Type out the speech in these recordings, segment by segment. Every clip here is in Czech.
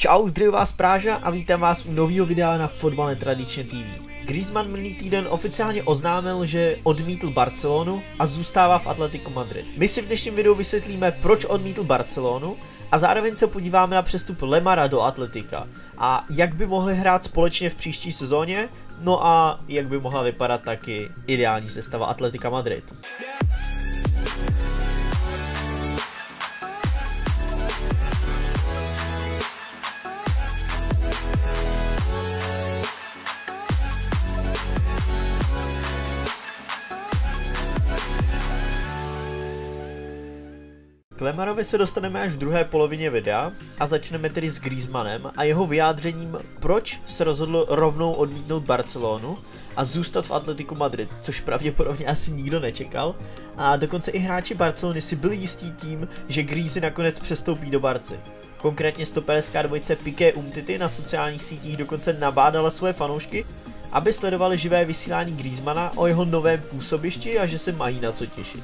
Čau, zdraví vás Práža a vítám vás u nového videa na Fotbal Netradičně TV. Griezmann minulý týden oficiálně oznámil, že odmítl Barcelonu a zůstává v Atletico Madrid. My si v dnešním videu vysvětlíme, proč odmítl Barcelonu a zároveň se podíváme na přestup Lemara do Atletika a jak by mohli hrát společně v příští sezóně, no a jak by mohla vypadat taky ideální sestava Atletika Madrid. K Lemarovi se dostaneme až v druhé polovině videa a začneme tedy s Griezmannem a jeho vyjádřením, proč se rozhodl rovnou odmítnout Barcelonu a zůstat v Atletiku Madrid, což pravděpodobně asi nikdo nečekal, a dokonce i hráči Barcelony si byli jistí tím, že Griezmann nakonec přestoupí do Barcy. Konkrétně 152 Piqué Umtiti na sociálních sítích dokonce nabádala svoje fanoušky, aby sledovali živé vysílání Griezmana o jeho novém působišti a že se mají na co těšit.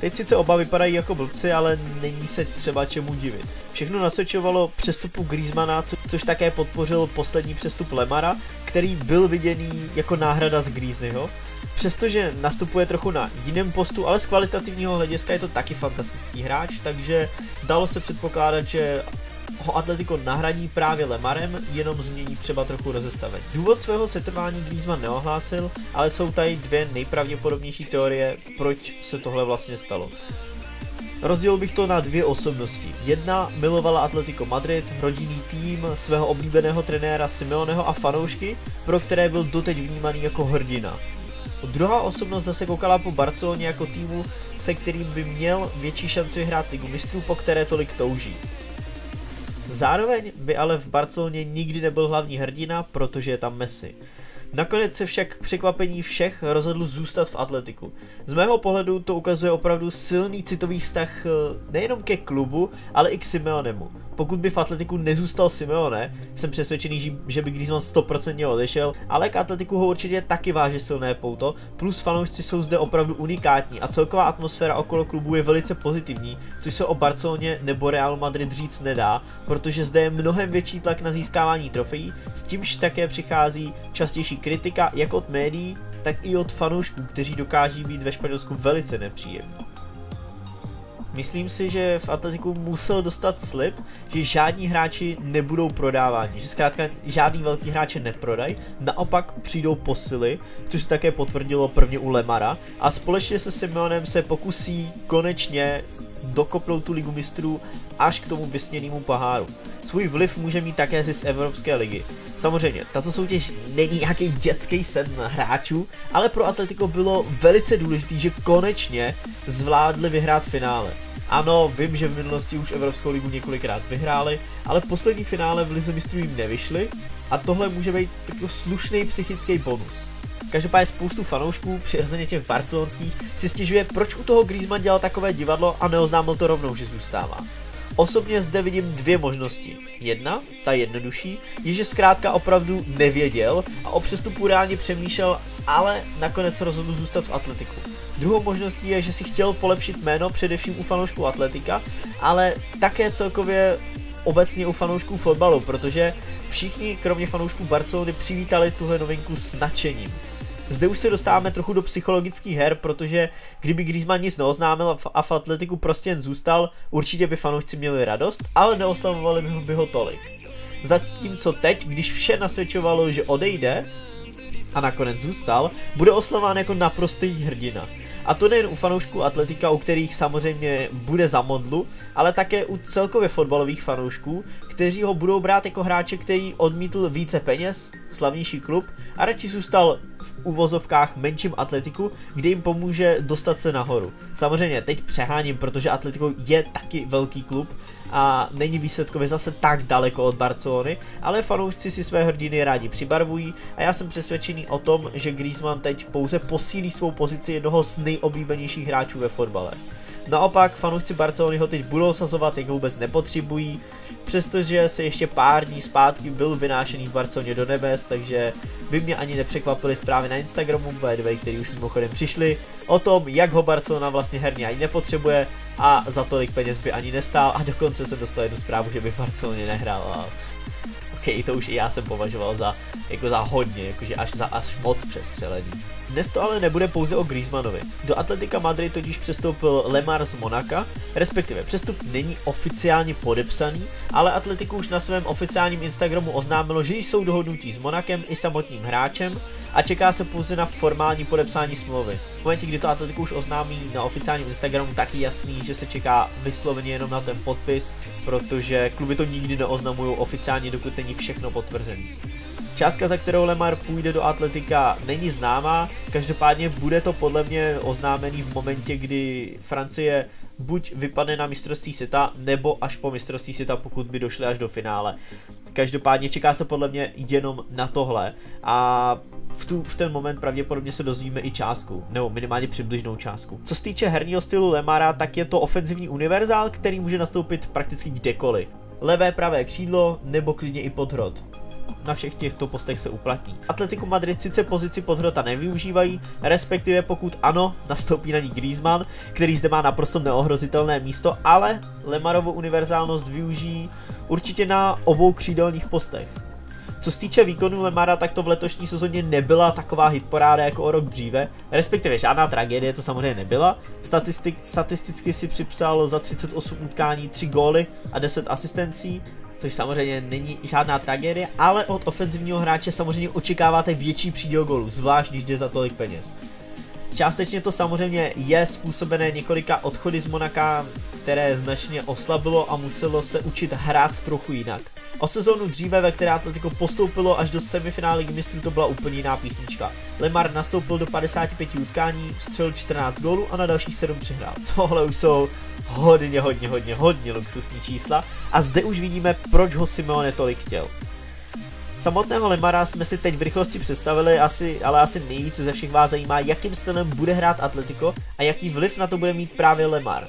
Teď sice oba vypadají jako blbci, ale není se třeba čemu divit. Všechno nasvědčovalo přestupu Griezmana, což také podpořil poslední přestup Lemara, který byl viděný jako náhrada z Griezmannyho. Přestože nastupuje trochu na jiném postu, ale z kvalitativního hlediska je to taky fantastický hráč, takže dalo se předpokládat, že ho Atletico nahradí právě Lemarem, jenom změní třeba trochu rozestavení. Důvod svého setrvání Griezmann neohlásil, ale jsou tady dvě nejpravděpodobnější teorie, proč se tohle vlastně stalo. Rozdělil bych to na dvě osobnosti. Jedna milovala Atletico Madrid, rodinný tým, svého oblíbeného trenéra Simeoneho a fanoušky, pro které byl doteď vnímaný jako hrdina. Druhá osobnost zase koukala po Barceloně jako týmu, se kterým by měl větší šanci vyhrát Ligu mistrů, po které tolik touží. Zároveň by ale v Barceloně nikdy nebyl hlavní hrdina, protože je tam Messi. Nakonec se však k překvapení všech rozhodl zůstat v Atletiku. Z mého pohledu to ukazuje opravdu silný citový vztah nejenom ke klubu, ale i k Simeonemu. Pokud by v Atletiku nezůstal Simeone, jsem přesvědčený, že by Griezmann 100% odešel, ale k Atletiku ho určitě taky váže silné pouto, plus fanoušci jsou zde opravdu unikátní a celková atmosféra okolo klubu je velice pozitivní, což se o Barceloně nebo Real Madrid říct nedá, protože zde je mnohem větší tlak na získávání trofejí, s tímž také přichází častější kritika jak od médií, tak i od fanoušků, kteří dokáží být ve Španělsku velice nepříjemní. Myslím si, že v Atletiku musel dostat slib, že žádní hráči nebudou prodáváni, že zkrátka žádný velký hráče neprodají, naopak přijdou posily, což se také potvrdilo prvně u Lemara, a společně se Simeonem se pokusí konečně dokopnout tu Ligu mistrů až k tomu vysněnému poháru. Svůj vliv může mít také zisk Evropské ligy. Samozřejmě, tato soutěž není nějaký dětský sen hráčů, ale pro Atletico bylo velice důležité, že konečně zvládli vyhrát finále. Ano, vím, že v minulosti už Evropskou ligu několikrát vyhráli, ale poslední finále v Lize mistrů jim nevyšly a tohle může být takový slušný psychický bonus. Každopádně spoustu fanoušků, přirozeně těch barcelonských, si stěžuje, proč u toho Griezmann dělal takové divadlo a neoznámil to rovnou, že zůstává. Osobně zde vidím dvě možnosti. Jedna, ta jednodušší, je, že zkrátka opravdu nevěděl a o přestupu reálně přemýšlel, ale nakonec se rozhodl zůstat v Atletiku. Druhou možností je, že si chtěl polepšit jméno především u fanoušků Atletika, ale také celkově obecně u fanoušků fotbalu, protože všichni, kromě fanoušků Barcelony, přivítali tuhle novinku s nadšením. Zde už se dostáváme trochu do psychologických her, protože kdyby Griezmann nic neoznámil a v Atletiku prostě jen zůstal, určitě by fanoušci měli radost, ale neoslavovali by ho tolik. Zatímco teď, když vše nasvědčovalo, že odejde a nakonec zůstal, bude oslavován jako naprostý hrdina. A to nejen u fanoušků Atletika, u kterých samozřejmě bude za modlu, ale také u celkově fotbalových fanoušků, kteří ho budou brát jako hráče, který odmítl více peněz, slavnější klub a radši zůstal v uvozovkách menším Atletiku, kde jim pomůže dostat se nahoru. Samozřejmě teď přeháním, protože Atletico je taky velký klub a není výsledkově zase tak daleko od Barcelony, ale fanoušci si své hrdiny rádi přibarvují a já jsem přesvědčený o tom, že Griezmann teď pouze posílí svou pozici jednoho z nejoblíbenějších hráčů ve fotbale. Naopak fanoušci Barcelony ho teď budou sazovat, jak ho vůbec nepotřebují, přestože se ještě pár dní zpátky byl vynášený v Barceloně do nebes, takže by mě ani nepřekvapily zprávy na Instagramu, by který už mimochodem přišly, o tom, jak ho Barcelona vlastně herně ani nepotřebuje a za tolik peněz by ani nestál, a dokonce jsem dostal jednu zprávu, že by v Barceloně nehrál. A... OK, to už i já jsem považoval za hodně, jakože až moc přestřelený. Dnes to ale nebude pouze o Griezmannovi. Do Atletika Madrid totiž přestoupil Lemar z Monaka, respektive přestup není oficiálně podepsaný, ale Atletiku už na svém oficiálním Instagramu oznámilo, že jsou dohodnutí s Monakem i samotným hráčem a čeká se pouze na formální podepsání smlouvy. V momentě, kdy to Atletiku už oznámí na oficiálním Instagramu, tak je jasný, že se čeká vysloveně jenom na ten podpis, protože kluby to nikdy neoznamují oficiálně, dokud není všechno potvrzené. Částka, za kterou Lemar půjde do Atletika, není známá, každopádně bude to podle mě oznámený v momentě, kdy Francie buď vypadne na mistrovství světa, nebo až po mistrovství světa, pokud by došli až do finále. Každopádně čeká se podle mě jenom na tohle a v ten moment pravděpodobně se dozvíme i částku, nebo minimálně přibližnou částku. Co se týče herního stylu Lemara, tak je to ofenzivní univerzál, který může nastoupit prakticky kdekoliv. Levé, pravé křídlo nebo klidně i podhrot. Na všech těchto postech se uplatní. Atletico Madrid sice pozici podhrota nevyužívají, respektive pokud ano, nastoupí na ní Griezmann, který zde má naprosto neohrozitelné místo, ale Lemarovu univerzálnost využijí určitě na obou křídelních postech. Co se týče výkonu Lemara, tak to v letošní sezóně nebyla taková hitparáda jako o rok dříve, respektive žádná tragédie to samozřejmě nebyla. Statisticky si připsal za 38 utkání 3 góly a 10 asistencí, což samozřejmě není žádná tragédie, ale od ofenzivního hráče samozřejmě očekáváte větší příděl gólů, zvlášť když jde za tolik peněz. Částečně to samozřejmě je způsobené několika odchody z Monaka, které značně oslabilo a muselo se učit hrát trochu jinak. O sezónu dříve, ve které Atletico postoupilo až do semifinále Ligy mistrů, to byla úplně jiná písnička. Lemar nastoupil do 55 utkání, vstřelil 14 gólů a na dalších 7 přihrál. Tohle už jsou hodně luxusní čísla a zde už vidíme, proč ho Simeone tolik chtěl. Samotného Lemara jsme si teď v rychlosti představili, ale asi nejvíce ze všech vás zajímá, jakým stylem bude hrát Atletico a jaký vliv na to bude mít právě Lemar.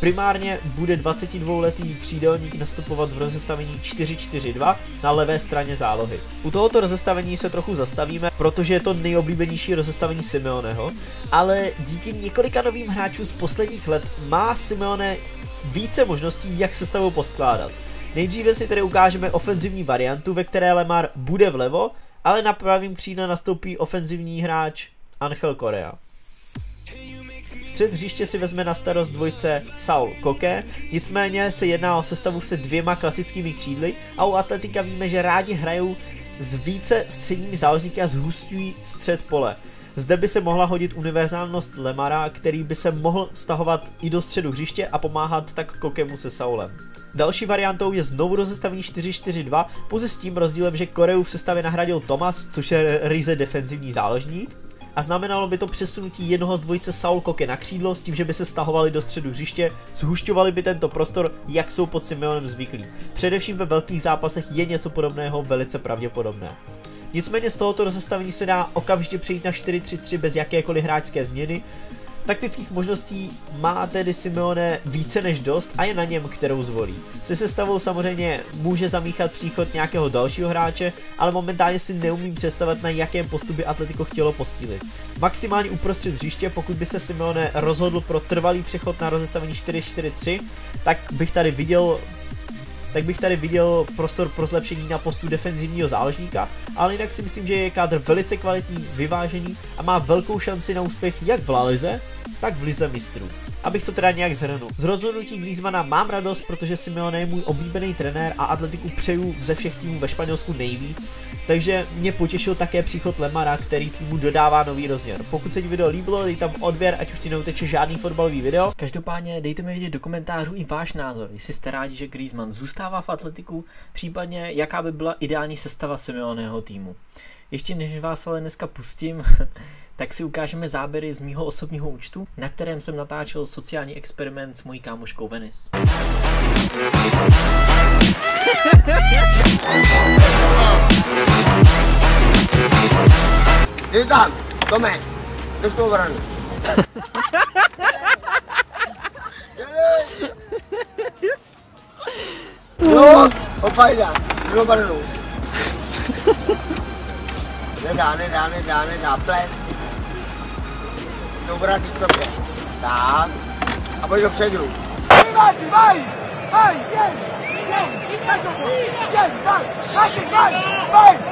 Primárně bude 22-letý křídelník nastupovat v rozestavení 4-4-2 na levé straně zálohy. U tohoto rozestavení se trochu zastavíme, protože je to nejoblíbenější rozestavení Simeoneho, ale díky několika novým hráčům z posledních let má Simeone více možností, jak sestavu poskládat. Nejdříve si tedy ukážeme ofenzivní variantu, ve které Lemar bude vlevo, ale na pravém křídle nastoupí ofenzivní hráč Angel Correa. Střed hřiště si vezme na starost dvojce Saul Koke, nicméně se jedná o sestavu se dvěma klasickými křídly a u Atletika víme, že rádi hrajou s více středními záložníky a zhustují střed pole. Zde by se mohla hodit univerzálnost Lemara, který by se mohl stahovat i do středu hřiště a pomáhat tak Kokemu se Saulem. Další variantou je znovu rozestavení 4-4-2, pouze s tím rozdílem, že Koreu v sestavě nahradil Thomas, což je ryze defenzivní záložník, a znamenalo by to přesunutí jednoho z dvojice Saul Koke na křídlo s tím, že by se stahovali do středu hřiště, zhušťovali by tento prostor, jak jsou pod Simeonem zvyklí. Především ve velkých zápasech je něco podobného velice pravděpodobné. Nicméně z tohoto rozestavení se dá okamžitě přejít na 4-3-3 bez jakékoliv hráčské změny. Taktických možností má tedy Simeone více než dost a je na něm, kterou zvolí. Se sestavou samozřejmě může zamíchat příchod nějakého dalšího hráče, ale momentálně si neumím představit, na jakém postu by Atletico chtělo posílit. Maximálně uprostřed hřiště, pokud by se Simeone rozhodl pro trvalý přechod na rozestavení 4-4-3, tak bych tady viděl prostor pro zlepšení na postu defenzivního záložníka, ale jinak si myslím, že je kádr velice kvalitní, vyvážený a má velkou šanci na úspěch jak v La Lize, tak v Lize mistrů. Abych to teda nějak zhrnul. Z rozhodnutí Griezmana mám radost, protože Simeone je můj oblíbený trenér a Atletiku přeju ze všech týmů ve Španělsku nejvíc, takže mě potěšil také příchod Lemara, který týmu dodává nový rozměr. Pokud se ti video líbilo, dej tam odběr, ať už ti neuteče žádný fotbalový video. Každopádně dejte mi vědět do komentářů i váš názor, jestli jste rádi, že Griezmann zůstává v Atletiku, případně jaká by byla ideální sestava Simeoneho týmu. Ještě než vás ale dneska pustím, tak si ukážeme záběry z mýho osobního účtu, na kterém jsem natáčel sociální experiment s mojí kámoškou Venice. No, Nedá, ples. Dobrá, ty to je. Tak. A pojď do předru. Vaj!